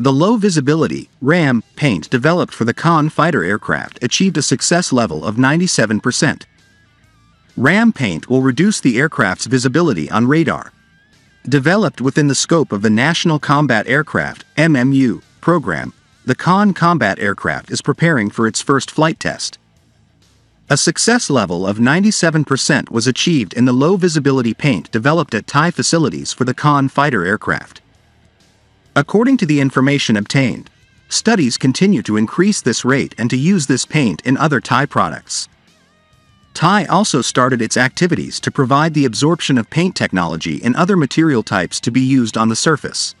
The low-visibility RAM paint developed for the KAAN fighter aircraft achieved a success level of 97%. RAM paint will reduce the aircraft's visibility on radar. Developed within the scope of the National Combat Aircraft (MMU) program, the KAAN combat aircraft is preparing for its first flight test. A success level of 97% was achieved in the low-visibility paint developed at TAI facilities for the KAAN fighter aircraft. According to the information obtained, studies continue to increase this rate and to use this paint in other TAI products. TAI also started its activities to provide the absorption of paint technology in other material types to be used on the surface.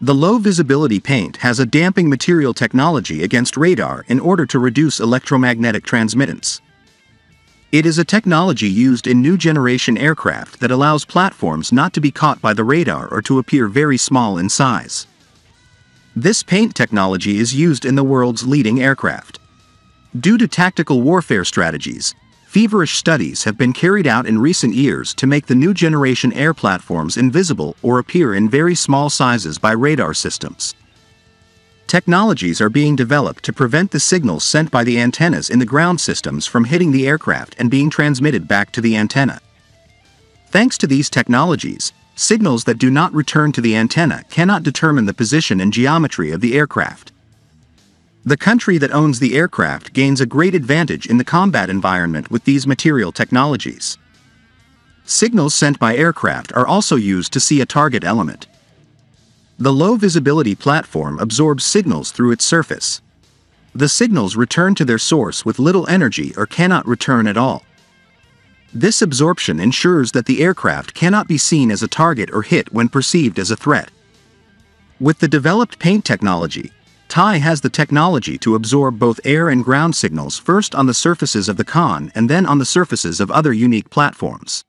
The low-visibility paint has a damping material technology against radar in order to reduce electromagnetic transmittance. It is a technology used in new-generation aircraft that allows platforms not to be caught by the radar or to appear very small in size. This paint technology is used in the world's leading aircraft. Due to tactical warfare strategies, feverish studies have been carried out in recent years to make the new-generation air platforms invisible or appear in very small sizes by radar systems. Technologies are being developed to prevent the signals sent by the antennas in the ground systems from hitting the aircraft and being transmitted back to the antenna. Thanks to these technologies, signals that do not return to the antenna cannot determine the position and geometry of the aircraft. The country that owns the aircraft gains a great advantage in the combat environment with these material technologies. Signals sent by aircraft are also used to see a target element. The low-visibility platform absorbs signals through its surface. The signals return to their source with little energy or cannot return at all. This absorption ensures that the aircraft cannot be seen as a target or hit when perceived as a threat. With the developed paint technology, TAI has the technology to absorb both air and ground signals first on the surfaces of the KAAN and then on the surfaces of other unique platforms.